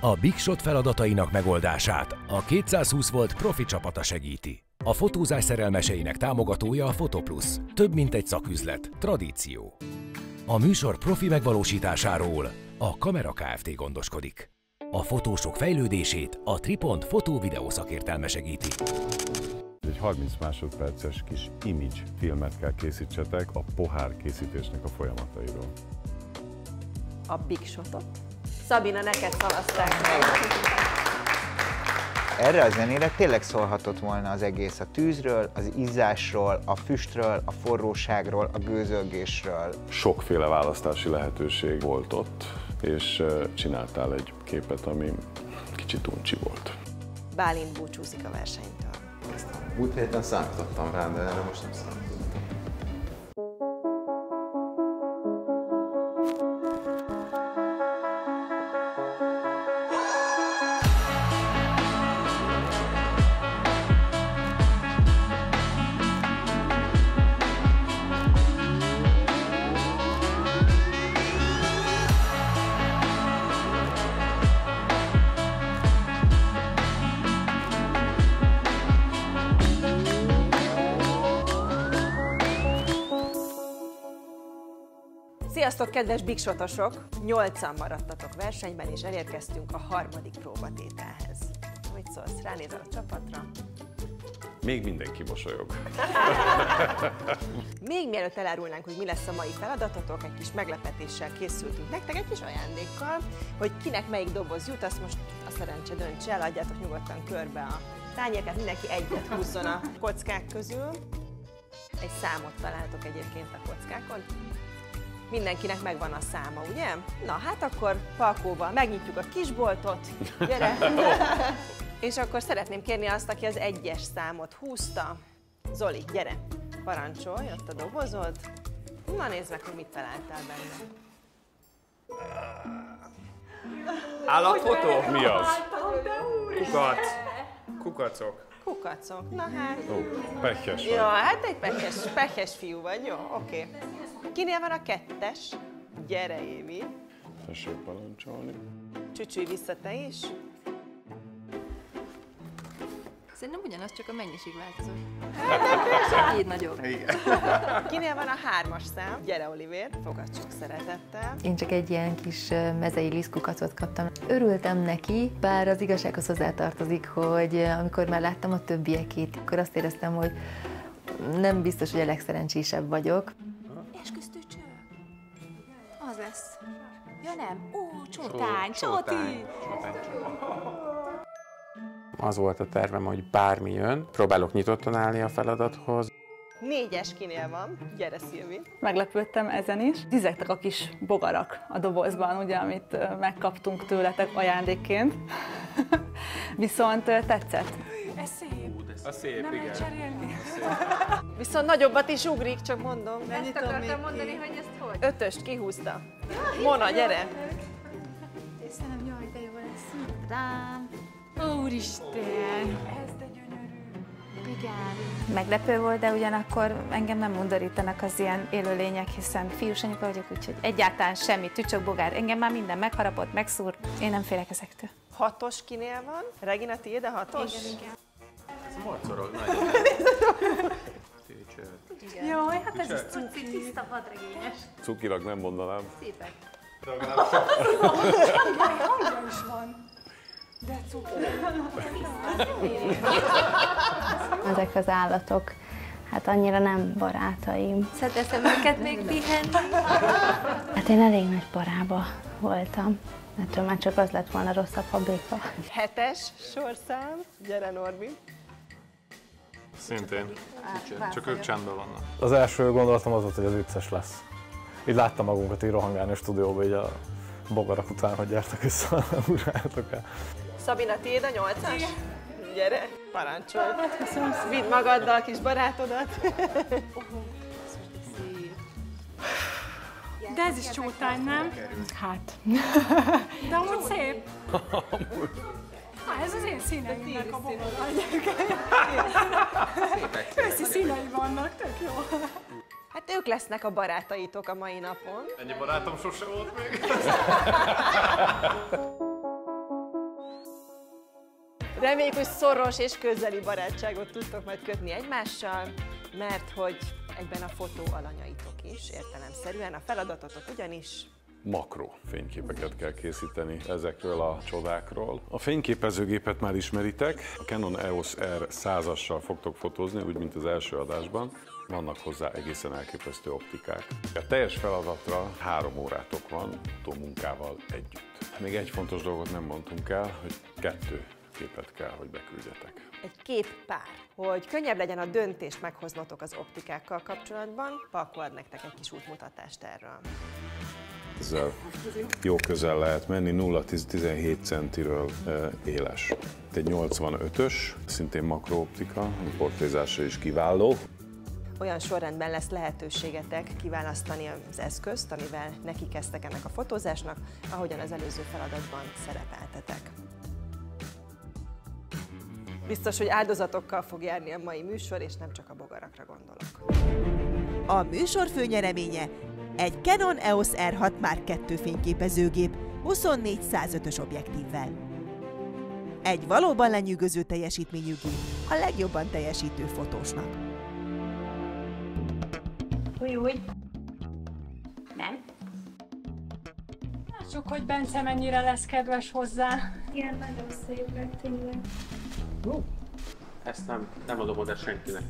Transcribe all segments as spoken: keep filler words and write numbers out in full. A Big Shot feladatainak megoldását a kétszázhúsz volt profi csapata segíti. A fotózás szerelmeseinek támogatója a FotoPlus. Több mint egy szaküzlet, tradíció. A műsor profi megvalósításáról a Kamera Kft. Gondoskodik. A fotósok fejlődését a Tripont fotó-videó szakértelme segíti. Egy harminc másodperces kis image filmet kell készítsetek a pohár készítésnek a folyamatairól. A Big Shotot. Szabina, neked szavazták. Erre a zenére tényleg szólhatott volna az egész, a tűzről, az izzásról, a füstről, a forróságról, a gőzölgésről. Sokféle választási lehetőség volt ott, és csináltál egy képet, ami kicsit uncsi volt. Bálint búcsúzik a versenytől. Múlt héten számítottam rá, de erre most nem számítottam. Sziasztok, kedves Big Shotosok! Nyolcan maradtatok versenyben, és elérkeztünk a harmadik próbatételhez. Mit szólsz? Ránézel a csapatra? Még mindenki mosolyog. Még mielőtt elárulnánk, hogy mi lesz a mai feladatotok, egy kis meglepetéssel készültünk nektek, egy kis ajándékkal, hogy kinek melyik doboz jut, azt most a szerencse döntse el, adjátok nyugodtan körbe a tányérkát, mindenki egyet húzzon a kockák közül. Egy számot találtok egyébként a kockákon. Mindenkinek megvan a száma, ugye? Na, hát akkor Palkóval megnyitjuk a kisboltot, gyere! És akkor szeretném kérni azt, aki az egyes számot húzta. Zoli, gyere! Parancsolj, ott a dobozod. Na, nézd meg, hogy mit találtál benne. Állatfotó? Mi az? Kukac. Kukacok. Kukacok, na hát. Ó, pekes vagy. Jó, hát egy pekes, pekes fiú vagy, jó, oké. Okay. Kinél van a kettes? Gyere, Évi! Tessék parancsolni. Csücsülj vissza te is. Szerintem ugyanaz, csak a mennyiség változott. Így nagyobb. Igen. Kinél van a hármas szám? Gyere, Olivér, fogadjuk szeretettel. Én csak egy ilyen kis mezei lisztkukacot kaptam. Örültem neki, bár az igazsághoz hozzátartozik, hogy amikor már láttam a többiekét, akkor azt éreztem, hogy nem biztos, hogy a legszerencsésebb vagyok. Lesz. Ja nem? Ó, csótány, csóti! Az volt a tervem, hogy bármi jön, próbálok nyitottan állni a feladathoz. Négyes kinél van? Gyere, Szilvi! Meglepődtem ezen is. Zizektek a kis bogarak a dobozban, ugye, amit megkaptunk tőletek ajándékként. Viszont tetszett. Ez szép. A szép, nem igen. Szép. Viszont nagyobbat is ugrik, csak mondom. Ezt akartam mondani, hogy ezt hogy? Ötöst kihúzta. Ja, Mona, gyere! Istenem, jaj, de jó lesz. Rám. Úristen! Ez de gyönyörű. Igen. Meglepő volt, de ugyanakkor engem nem undorítanak az ilyen élőlények, hiszen fiús anyuka vagyok, úgyhogy egyáltalán semmi, tücsök, bogár. Engem már minden megharapott, megszúrt. Én nem félek ezektől. Hatos kinél van? Regina, tiéd a hatos? Igen, igen. Morcorog nagyon. Jaj, hát ez is cuki, tiszta vadregényes. Cukilag nem mondanám. Szépek. Hangja is van. De cuki. Ezek az állatok, hát annyira nem barátaim. Szeretem őket még pihenni. Hát én elég nagy parába voltam. Ettől már csak az lett volna rosszabb, ha béka. Hetes sorszám. Gyere, Norbi. Szintén. Csak ők csendben vannak. Az első gondolatom az volt, hogy az vicces lesz. Így láttam magunkat így rohangálni a stúdióba, így a bogarak után, hogy gyertek vissza, uráljátok el. Szabina, tiéd a nyolcas? Gyere, parancsolj. Vidd magaddal kis barátodat. De ez is csótány, nem? Hát. De amúgy szép. Ah, ez az én színeimnek a bogarak. Őszi színei vannak, tök jó. Hát ők lesznek a barátaitok a mai napon. Ennyi barátom sose volt még. Reméljük, hogy szoros és közeli barátságot tudtok majd kötni egymással, mert hogy egyben a fotó alanyaitok is értelemszerűen, a feladatotok ugyanis... Makró fényképeket kell készíteni ezekről a csodákról. A fényképezőgépet már ismeritek, a Canon e o es R százassal fogtok fotózni, úgy mint az első adásban. Vannak hozzá egészen elképesztő optikák. A teljes feladatra három órátok van fotómunkával együtt. Még egy fontos dolgot nem mondtunk el, hogy kettő képet kell, hogy beküldjetek. Egy képpár. Hogy könnyebb legyen a döntést meghoznotok az optikákkal kapcsolatban, Palko ad nektek egy kis útmutatást erről. Ezzel jó közel lehet menni, nulla-tizenhét centiről éles. Egy nyolcvanötös, szintén makrooptika, a portrézása is kiváló. Olyan sorrendben lesz lehetőségetek kiválasztani az eszközt, amivel neki kezdtek ennek a fotózásnak, ahogyan az előző feladatban szerepeltetek. Biztos, hogy áldozatokkal fog járni a mai műsor, és nem csak a bogarakra gondolok. A műsor főnyereménye egy Canon e o es R hat Mark kettő fényképezőgép huszonnégy százötös objektívvel. Egy valóban lenyűgöző teljesítményű gép a legjobban teljesítő fotósnak. Új, új. Nem? Lássuk, hogy Bence mennyire lesz kedves hozzá. Igen, nagyon szép lett, tényleg. Uh, ezt nem, nem adom oda senkinek.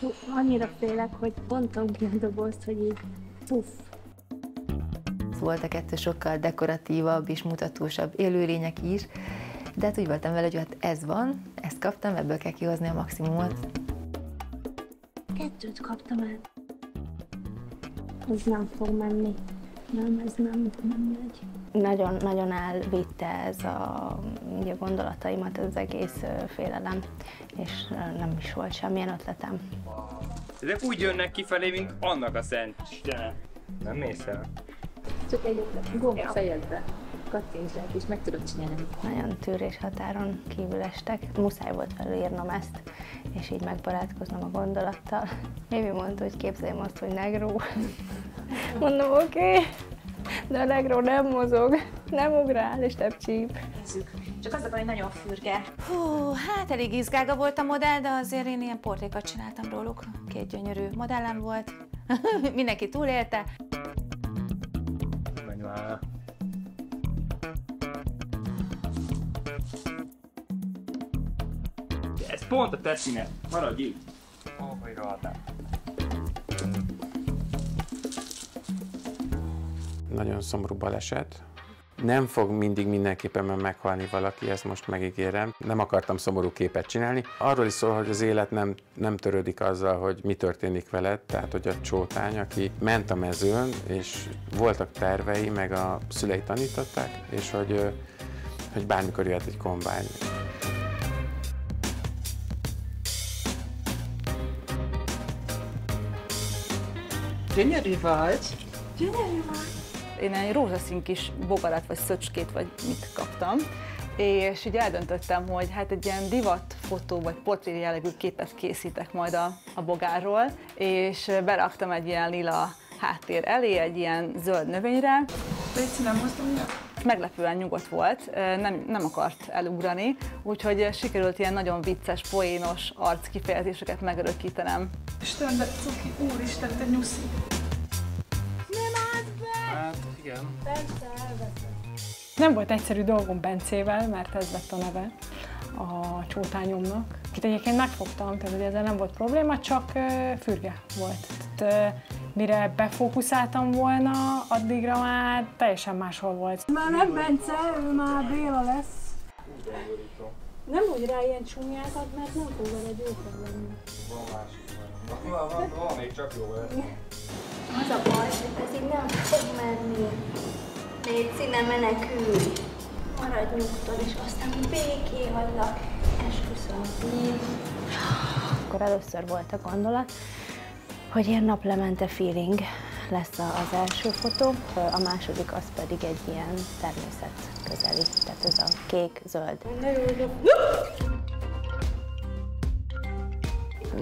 Hú, annyira félek, hogy bontom ki a dobozt, hogy így puff. Volt a kettő sokkal dekoratívabb és mutatósabb élőlények is, de hát úgy voltam vele, hogy hát ez van, ezt kaptam, ebből kell kihozni a maximumot. Kettőt kaptam el. Ez nem fog menni. Nem, ez nem, nem megy. Nagyon-nagyon elvitte ez a, ugye, gondolataimat, az egész félelem, és nem is volt semmilyen ötletem. Ezek úgy jönnek kifelé, mint annak a szent Istenem. Nem mész el? Csak egy gomb fejedbe kattintsák, és meg tudod csinálni. Nagyon tűrés határon kívül estek. Muszáj volt felírnom ezt, és így megbarátkoznom a gondolattal. Évi mondta, hogy képzeljem azt, hogy negró. Mondom, oké. Okay. De a negró nem mozog, nem ugrál és nem csíp. Nézzük. Csak az a baj, hogy nagyon fürge. Hú, hát elég izgága volt a modell, de azért én ilyen portrékat csináltam róluk. Két gyönyörű modellem volt. Mindenki túlélte. Menj már. Ez pont a te színed. Maradj így. Hova iráltál? Nagyon szomorú baleset. Nem fog mindig mindenképpen meghalni valaki, ezt most megígérem. Nem akartam szomorú képet csinálni. Arról is szól, hogy az élet nem, nem törődik azzal, hogy mi történik veled. Tehát, hogy a csótány, aki ment a mezőn, és voltak tervei, meg a szülei tanították, és hogy, hogy bármikor jöhet egy kombány. Gyönyörű vagy! Gyönyörű vagy! Én egy rózsaszín kis bogarat, vagy szöcskét, vagy mit kaptam, és így eldöntöttem, hogy hát egy ilyen divatfotó, vagy portré jellegű képet készítek majd a, a bogárról, és beraktam egy ilyen lila háttér elé, egy ilyen zöld növényre. Légy, nem hoztam ide? Meglepően nyugodt volt, nem, nem akart elugrani, úgyhogy sikerült ilyen nagyon vicces, poénos arckifejezéseket megörökítenem. Isten, de cuki, úristen, te nyuszi! Hát, igen. Nem volt egyszerű dolgom Bencével, mert ez lett a neve a csótányomnak. Itt egyébként megfogtam, tehát ezzel nem volt probléma, csak fürge volt. Tehát, mire befókuszáltam volna, addigra már teljesen máshol volt. Már nem Bence, ő már Béla lesz. Nem úgy rá ilyen csúnyákat, mert nem fog egy jó lenni. Van másik, van, van, van, még csak jó lesz. Az a baj, hogy ez így nem fog menni. Légy színe, menekülj! Maradj nyugton, és aztán béké hagylak. Esküszöm. Akkor először volt a gondolat, hogy ilyen naplemente feeling lesz az első fotó, a második az pedig egy ilyen természetközeli, tehát ez a kék-zöld.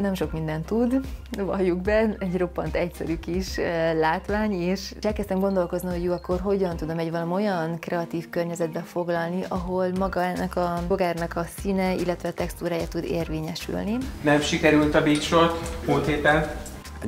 nem sok mindent tud, valljuk be, egy roppant egyszerű kis látvány, és elkezdtem gondolkozni, hogy jó, akkor hogyan tudom egy valami olyan kreatív környezetbe foglalni, ahol maga ennek a bogárnak a színe, illetve a textúrája tud érvényesülni. Nem sikerült a big shot múlt héten.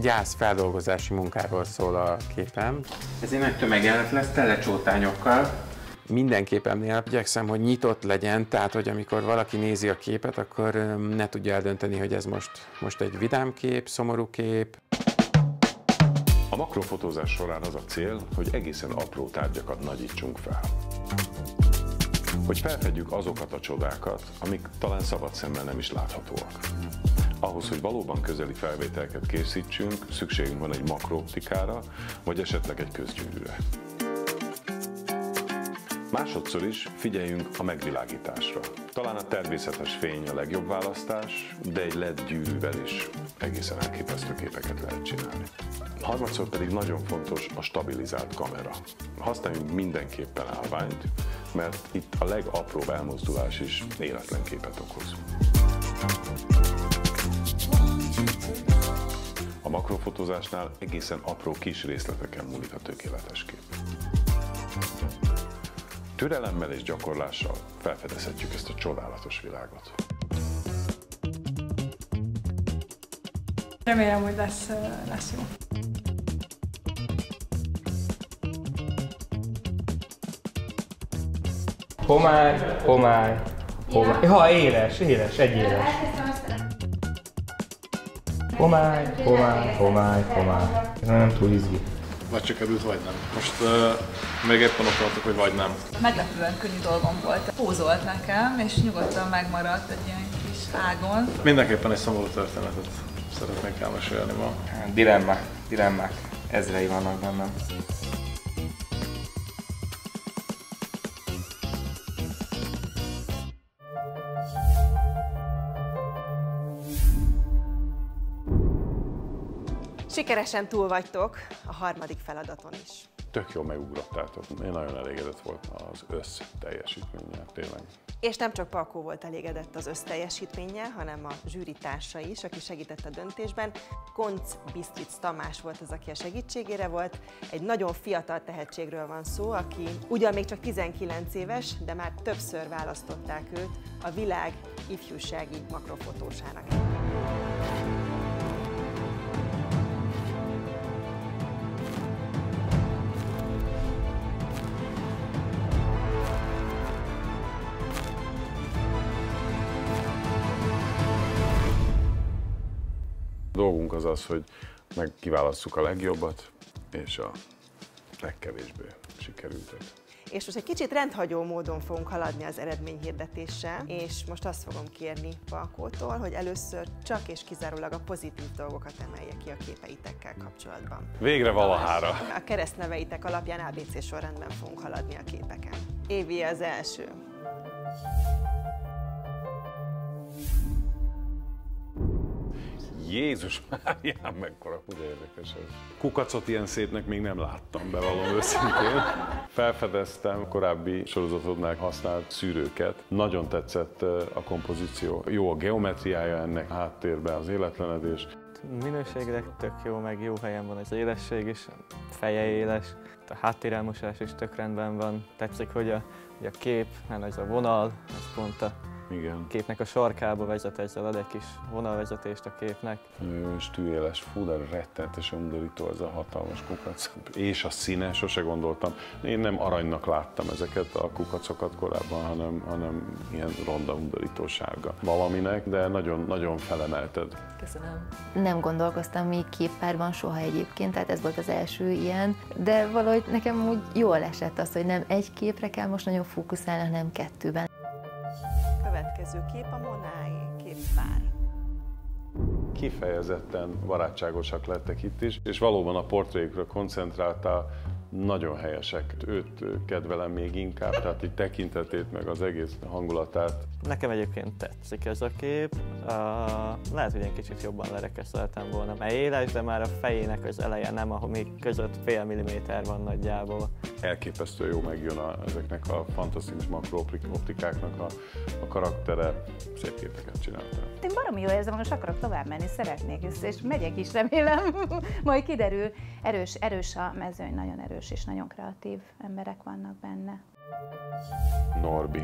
Gyászfeldolgozási munkáról szól a képem. Ez egy nagy tömegjelent lesz, tele csótányokkal. Minden képemnél igyekszem, hogy nyitott legyen, tehát hogy amikor valaki nézi a képet, akkor ne tudja eldönteni, hogy ez most, most egy vidám kép, szomorú kép. A makrofotózás során az a cél, hogy egészen apró tárgyakat nagyítsunk fel. Hogy felfedjük azokat a csodákat, amik talán szabad szemmel nem is láthatóak. Ahhoz, hogy valóban közeli felvételket készítsünk, szükségünk van egy makrooptikára, vagy esetleg egy közgyűrűre. Másodszor is figyeljünk a megvilágításra. Talán a természetes fény a legjobb választás, de egy el é dé gyűrűvel is egészen elképesztő képeket lehet csinálni. Harmadszor pedig nagyon fontos a stabilizált kamera. Használjunk mindenképpen állványt, mert itt a legapróbb elmozdulás is életlen képet okoz. A makrofotózásnál egészen apró kis részleteken múlik a tökéletes kép. Türelemmel és gyakorlással felfedezhetjük ezt a csodálatos világot. Remélem, hogy lesz, lesz jó. Homály, homály, homály. Ja. Ha, éles, éles, egy éles. Homály, homály, homály, homály. Ez nem túl izgi. Vagy csak került, vagy nem. Most uh, még éppen ott voltak, hogy vagy nem. Meglepően könnyű dolgom volt. Pózolt nekem, és nyugodtan megmaradt egy ilyen kis ágon. Mindenképpen egy szomorú történetet szeretnék elmesélni ma. Dilemmák, dilemmák. Ezrei vannak bennem. Sikeresen túl vagytok a harmadik feladaton is. Tök jól megugrottátok. Én nagyon elégedett voltam az össz teljesítménnyel, tényleg. És nem csak Palkó volt elégedett az össz teljesítménnyel, hanem a zsűri társa is, aki segített a döntésben. Koncz Bisztric Tamás volt az, aki a segítségére volt. Egy nagyon fiatal tehetségről van szó, aki ugyan még csak tizenkilenc éves, de már többször választották őt a világ ifjúsági makrofotósának. A dolgunk az az, hogy megkiválasszuk a legjobbat, és a legkevésbé sikerültet. És most egy kicsit rendhagyó módon fogunk haladni az eredményhirdetéssel, és most azt fogom kérni Palkótól, hogy először csak és kizárólag a pozitív dolgokat emelje ki a képeitekkel kapcsolatban. Végre valahára! A keresztneveitek alapján á bé cé sorrendben fogunk haladni a képeken. Évi az első. Jézus Máriám, mekkora kuda érdekes ez. Kukacot ilyen szépnek még nem láttam, bevallom őszintén. Felfedeztem korábbi sorozatodnál használt szűrőket. Nagyon tetszett a kompozíció. Jó a geometriája ennek, a háttérben az életlenedés. Minőségileg tök jó, meg jó helyen van az élesség is, feje éles. A háttérelmosás is tök rendben van. Tetszik, hogy a, hogy a kép, ez a vonal, ez pont a... Igen. Képnek a sarkába vezet, ezzel ad egy kis vonalvezetést a képnek. Jó, és tűéles, fú, de rettenetes undorító ez a hatalmas kukac. És a színe, sose gondoltam. Én nem aranynak láttam ezeket a kukacokat korábban, hanem, hanem ilyen ronda undorító sárga valaminek, de nagyon-nagyon felemelted. Köszönöm. Nem gondolkoztam még képpárban soha egyébként, tehát ez volt az első ilyen, de valahogy nekem úgy jól esett az, hogy nem egy képre kell most nagyon fókuszálni, hanem kettőben. Következő kép a Monáé képpár. Kifejezetten barátságosak lettek itt is, és valóban a portréjükre koncentráltál, nagyon helyesek. Őt kedvelem még inkább, tehát így tekintetét meg az egész hangulatát Nekem egyébként tetszik ez a kép. Uh, lehet, hogy én kicsit jobban lerekeszteltem volna, mert éles, de már a fejének az eleje nem, ahol még között fél milliméter van nagyjából. Elképesztő jó megjön a, ezeknek a fantasztikus makrooptikáknak a, a karaktere. Szép képeket csináltam. Én baromi jól érzem, most akarok tovább menni, szeretnék, és, és megyek is, remélem. Majd kiderül, erős, erős a mezőny, nagyon erős és nagyon kreatív emberek vannak benne. Norbi.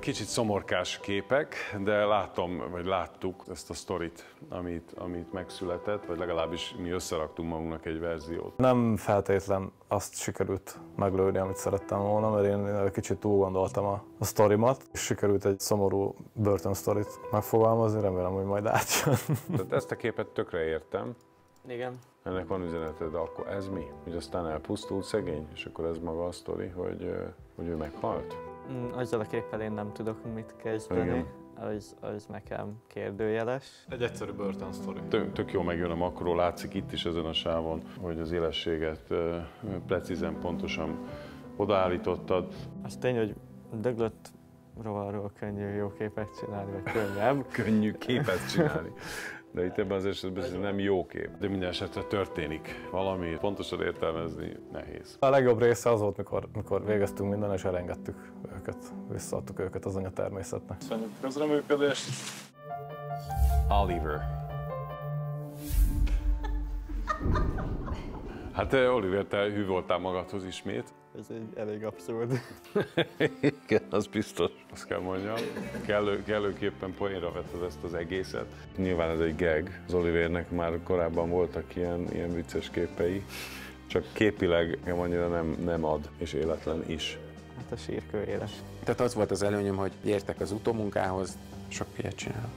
Kicsit szomorkás képek, de látom, vagy láttuk ezt a sztorit, amit, amit megszületett, vagy legalábbis mi összeraktunk magunknak egy verziót. Nem feltétlen azt sikerült meglőni, amit szerettem volna, mert én kicsit túl gondoltam a, a sztorimat, és sikerült egy szomorú börtönsztorit megfogalmazni, remélem, hogy majd átjön. Tehát ezt a képet tökre értem. Igen. Ennek van üzenete, de akkor ez mi? Hogy aztán elpusztult szegény, és akkor ez maga a sztori, hogy, hogy ő meghalt? Mm, azzal a képpel én nem tudok mit kezdeni, az, az nekem kérdőjeles. Egy egyszerű börtön sztori. Tök, tök jó megjön a makró, látszik itt is ezen a sávon, hogy az élességet uh, precízen, pontosan odaállítottad. Az tény, hogy döglött rovarról könnyű jó képet csinálni, vagy könnyebb. Könnyű képet csinálni. De itt ebben az esetben nem jó kép. De minden esetre történik valami, pontosan értelmezni nehéz. A legjobb része az volt, mikor, mikor végeztünk minden, és elengedtük őket, visszaadtuk őket az anyatermészetnek. Szerintem közreműködés. Oliver. Hát Oliver, te hű voltál magadhoz ismét. Ez egy elég abszurd. Igen, az biztos. Azt kell mondjam, kellő, kellőképpen poénra vetted ezt az egészet. Nyilván ez egy gag. Az Olivernek már korábban voltak ilyen, ilyen vicces képei, csak képileg annyira nem, nem ad, és életlen is. Hát a sírkő éles. Tehát az volt az előnyöm, hogy értek az utómunkához, sok ilyet csinálok.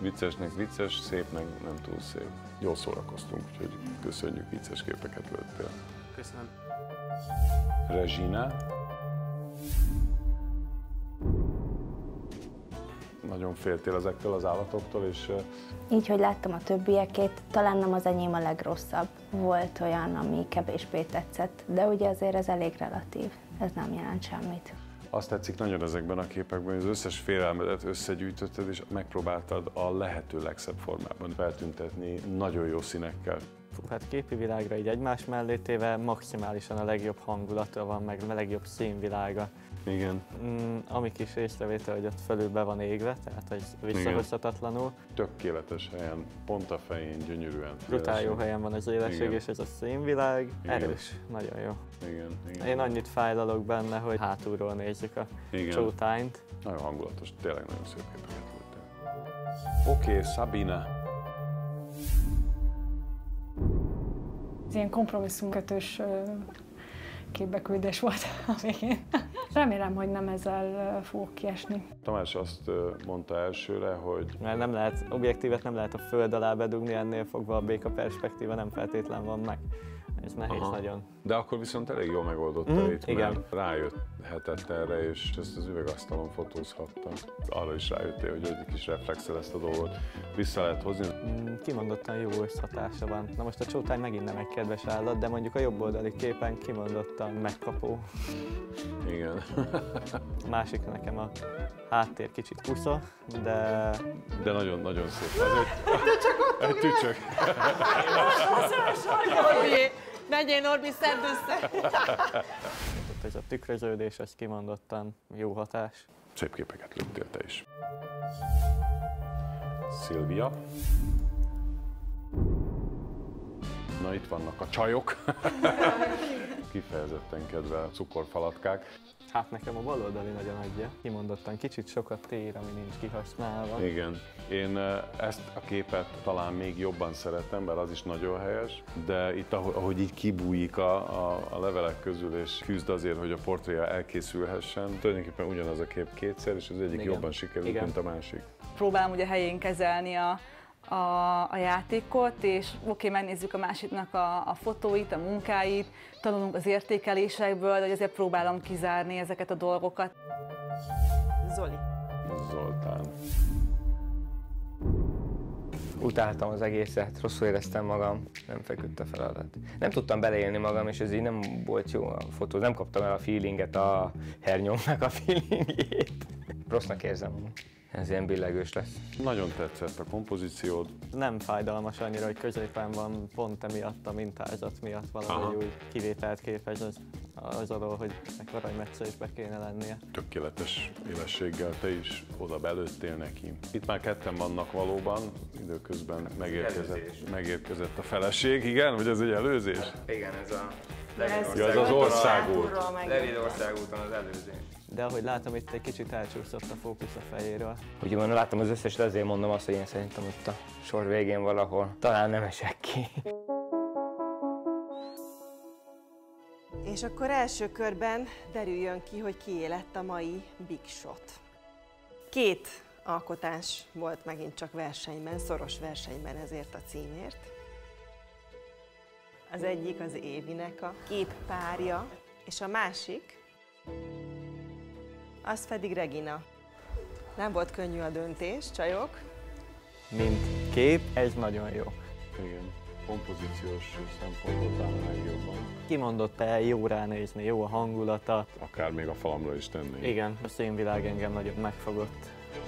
Viccesnek vicces, szépnek nem túl szép. Jól szórakoztunk, úgyhogy köszönjük, vicces képeket lőttél. Köszönöm. Regina. Nagyon féltél ezektől az állatoktól, és... Így, hogy láttam a többiekét, talán nem az enyém a legrosszabb. Volt olyan, ami kevésbé tetszett, de ugye azért ez elég relatív, ez nem jelent semmit. Azt tetszik nagyon ezekben a képekben, hogy az összes félelmedet összegyűjtötted, és megpróbáltad a lehető legszebb formában feltüntetni nagyon jó színekkel. Hát képi világra így egymás mellé téve maximálisan a legjobb hangulata van, meg a legjobb színvilága. Igen. Mm, ami kis észrevétel, hogy ott fölül be van égve, tehát ez visszahozhatatlanul. Tökéletes helyen, pont a fején, gyönyörűen. Brutál jó helyen van az élesség, és ez a színvilág. Igen. Erős, nagyon jó. Igen, igen. Én annyit fájlalok benne, hogy hátulról nézzük a csótányt. Nagyon hangulatos, tényleg nagyon szép képeket voltál. Oké, okay, Sabina. Ilyen kompromisszumkötős képbeküldés volt a végén. Remélem, hogy nem ezzel fogok kiesni. Tamás azt mondta elsőre, hogy... Mert nem lehet, objektívet nem lehet a föld alá bedugni, ennél fogva a béka perspektíva nem feltétlen van meg. Ez nehéz. Aha. Nagyon. De akkor viszont elég jól megoldotta mm, itt, igen. Mert rájötthetett erre, és ezt az üvegasztalon fotózhatta. Arra is rájöttél, hogy egy kis reflexel ezt a dolgot vissza lehet hozni. Mm, kimondottan jó összhatása van. Na most a csótány megint nem egy kedves állat, de mondjuk a jobb oldali képen kimondottan megkapó. Igen. Másik nekem a háttér kicsit kusza, de... De nagyon-nagyon szép. Egy, de csak ott egy tücsök. Menjél, Norbi, szedd össze! Ez a tükröződés, ez kimondottan jó hatás. Szép képeket lőttél te is. Szilvia. Na, itt vannak a csajok. Kifejezetten kedvel cukorfalatkák. Hát nekem a bal oldali nagyon adja. Kimondottan kicsit sok a tér, ami nincs kihasználva. Igen. Én ezt a képet talán még jobban szeretem, mert az is nagyon helyes, de itt, ahogy így kibújik a, a, a levelek közül, és küzd azért, hogy a portréja elkészülhessen. Tulajdonképpen ugyanaz a kép kétszer, és az egyik igen. Jobban sikerült, igen. Mint a másik. Próbálom ugye helyén kezelni a A, a játékot, és oké, okay, megnézzük a másiknak a, a fotóit, a munkáit, tanulunk az értékelésekből, de azért próbálom kizárni ezeket a dolgokat. Zoli. Zoltán. Utáltam az egészet, rosszul éreztem magam, nem feküdt a feladat. Nem tudtam beleélni magam, és ez így nem volt jó a fotó, nem kaptam el a feelinget, a hernyomnak a feelingjét. Rossznak érzem. Ez ilyen billegős lesz. Nagyon tetszett a kompozíciód. Nem fájdalmas annyira, hogy középen van, pont emiatt a mintázat miatt valahogy aha, úgy kivételt képes az, az alól, hogy ekkor aranymetszésbe kéne lennie. Tökéletes élességgel te is oda belőttél neki. Itt már ketten vannak valóban, időközben megérkezett, megérkezett a feleség, igen? Vagy ez egy előzés? Hát, igen, ez a... Ja, ez az országút. Levéd országúton az előzés. De ahogy látom, itt egy kicsit elcsúszott a fókusz a fejéről. Ugye van, látom az összeset, azért mondom azt, hogy én szerintem ott a sor végén valahol talán nem esek ki. És akkor első körben derüljön ki, hogy kié lett a mai Big Shot. Két alkotás volt megint csak versenyben, szoros versenyben ezért a címért. Az egyik az Évinek a képpárja, és a másik... az pedig Regina. Nem volt könnyű a döntés, csajok. Mint kép, ez nagyon jó. Igen, kompozíciós szempontból talán legjobban. Kimondott el, jó ránézni, jó a hangulata. Akár még a falamra is tenni. Igen, a színvilág engem nagyon megfogott.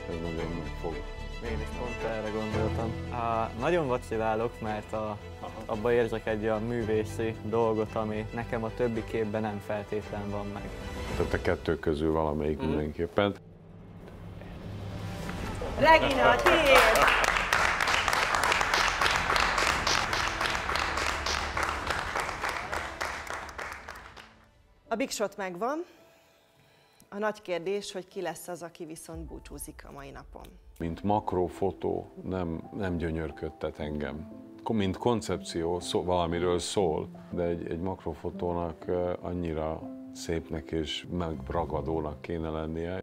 Ez nagyon megfog. Én is pont erre gondoltam. Á, nagyon vacilálok, mert a, abba érzek egy olyan művészi dolgot, ami nekem a többi képben nem feltétlen van meg. Tehát a kettő közül valamelyik mm. mindenképpen. Regina, tiéd! A Big Shot megvan. A nagy kérdés, hogy ki lesz az, aki viszont búcsúzik a mai napon. Mint makrofotó nem, nem gyönyörködtet engem. Mint koncepció szó, valamiről szól, de egy, egy makrofotónak annyira szépnek és megragadónak kéne lennie.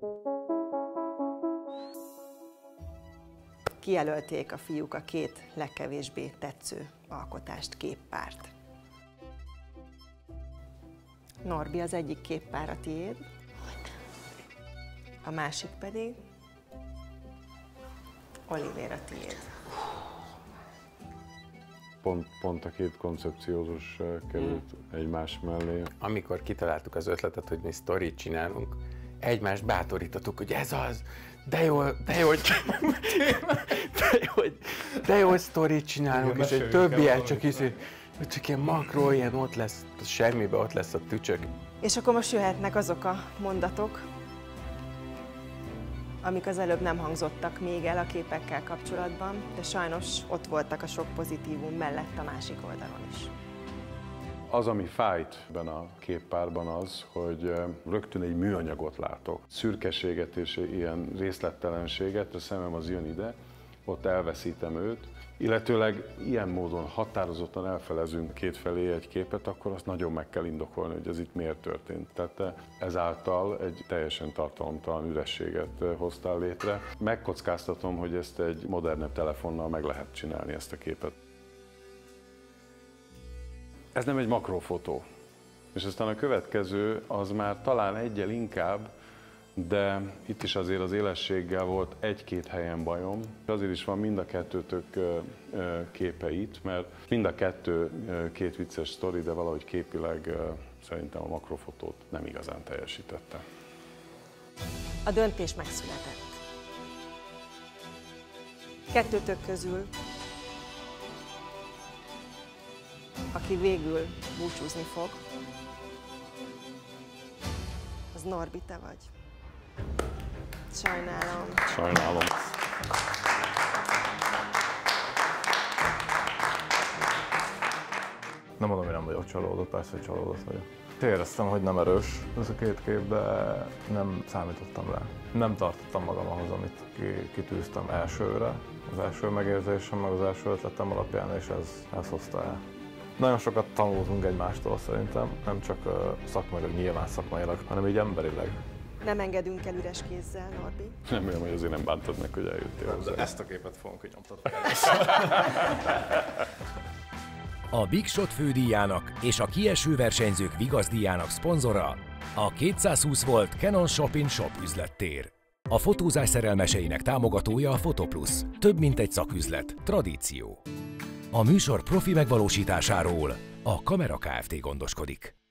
Kijelölték a fiúk a két legkevésbé tetsző alkotást, képpárt. Norbi, az egyik képpár a tiéd, a másik pedig Oliver a tiéd. Pont, pont a két koncepciózus került mm. egymás mellé. Amikor kitaláltuk az ötletet, hogy mi sztorit csinálunk, egymást bátorítottuk, hogy ez az, de jó, de jó, de jó, de jó sztorit csinálunk, igen, és egy többiek csak is, hogy csak ilyen makró, ilyen ott lesz semmibe, ott lesz a tücsök. És akkor most jöhetnek azok a mondatok, amik az előbb nem hangzottak még el a képekkel kapcsolatban, de sajnos ott voltak a sok pozitívum mellett a másik oldalon is. Az, ami fájt benne a képpárban az, hogy rögtön egy műanyagot látok. Szürkeséget és ilyen részlettelenséget, a szemem az jön ide, ott elveszítem őt, illetőleg ilyen módon határozottan elfelezünk kétfelé egy képet, akkor azt nagyon meg kell indokolni, hogy ez itt miért történt. Tehát ezáltal egy teljesen tartalomtalan ürességet hoztál létre. Megkockáztatom, hogy ezt egy modernebb telefonnal meg lehet csinálni, ezt a képet. Ez nem egy makrofotó. És aztán a következő az már talán egyel inkább, de itt is azért az élességgel volt egy-két helyen bajom. Azért is van mind a kettőtök képe itt, mert mind a kettő két vicces sztori, de valahogy képileg szerintem a makrofotót nem igazán teljesítette. A döntés megszületett. Kettőtök közül, aki végül búcsúzni fog, az Norbi, te vagy. Sajnálom. Sajnálom. Nem mondom, hogy nem vagyok csalódott, persze, hogy csalódott vagyok. Éreztem, hogy nem erős ez a két kép, de nem számítottam rá. Nem tartottam magam ahhoz, amit kitűztem elsőre. Az első megérzésem, meg az első ötletem alapján, és ez, ez hozta el. Nagyon sokat tanultunk egymástól szerintem, nem csak szakmailag, nyilván szakmailag, hanem így emberileg. Nem engedünk el üres kézzel, Norbi. Remélem, hogy azért nem bántad meg, hogy eljöttél hozzá. De ezt a képet fogunk kinyomtatni. A Big Shot fődíjának és a kieső versenyzők vigaszdíjának szponzora a kétszázhúsz volt Canon Shop in Shop üzlettér. A fotózás szerelmeseinek támogatója a FotoPlus. Több mint egy szaküzlet, tradíció. A műsor profi megvalósításáról a Kamera Kft. Gondoskodik.